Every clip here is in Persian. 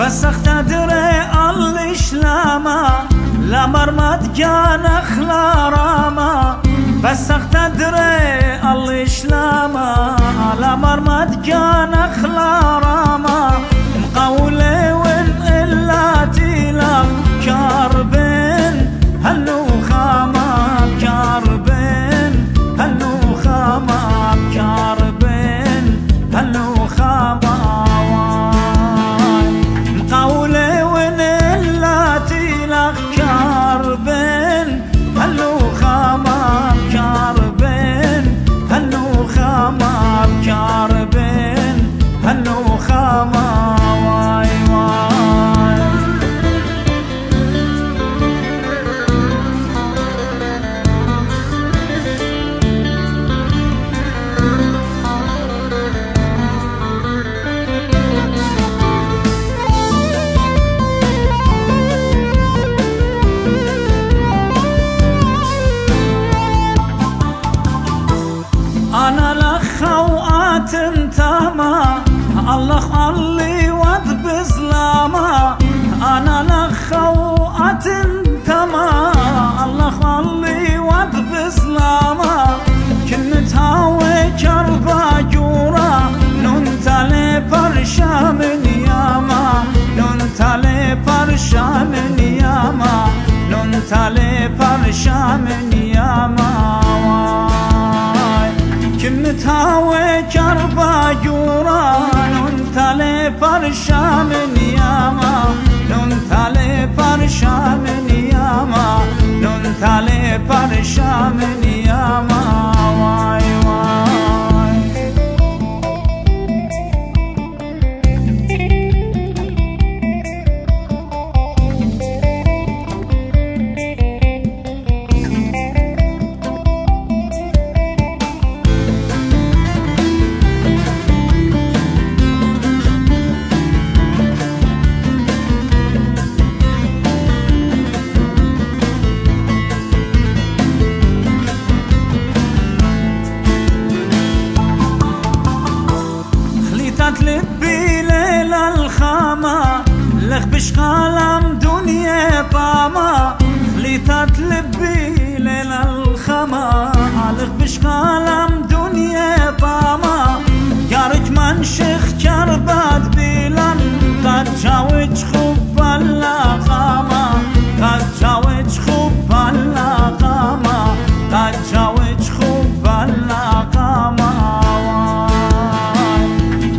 بسخ تدري الليش لما لمرمد كان أخلا راما بسخ تدري الليش لما لمرمد كان أخلا راما مقولي وين إلا تيلا كاربين هلو تمام الله اللي ود بزلاما انا لخوات تمام الله اللي ود بزلاما كنت هاوي كربا جورا ننت لي برشا من ياما ننت لي برشا من ياما ننت لي برشا من ياما كنت هاوي كربا جورا ننت لي برشا من ياما ننت لي برشا من ياما ننت لي برشا من ياما واي واي لبي ليلة الخامة لك بشقالم دنيا طامة خليتات لبي ليلة الخامة لك بشقالم دنيا طامة يارك منشخ كربات بيلن قد جاوج خوب اللقامة قد جاوج خوب اللقامة قد جاوج خوب اللقامة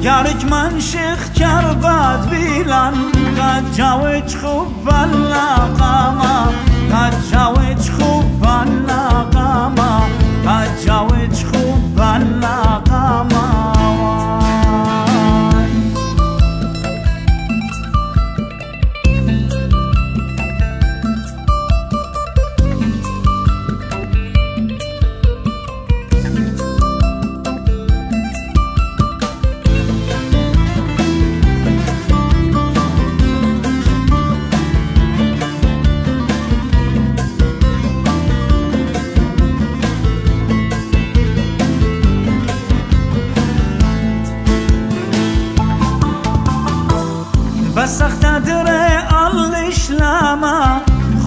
يارك منشخ كربات بيلان قد جاوج خوب اللقامة قد جاوج خوب اللقامة قد جاوج خوب اللقامة بسخ تدري الليش لما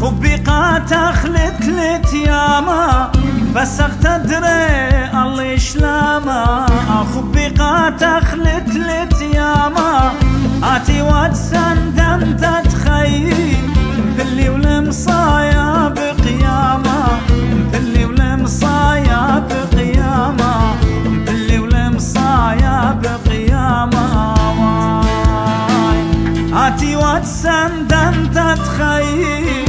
خبي قاتخ لتلت ياما بسخ تدري الليش لما خبي قاتخ لتلت ياما آتي واتسان دم تتخيي باللي ولمصايا بقياما باللي ولمصايا بقياما باللي ولمصايا بقياما آتي واتسندم تتخيل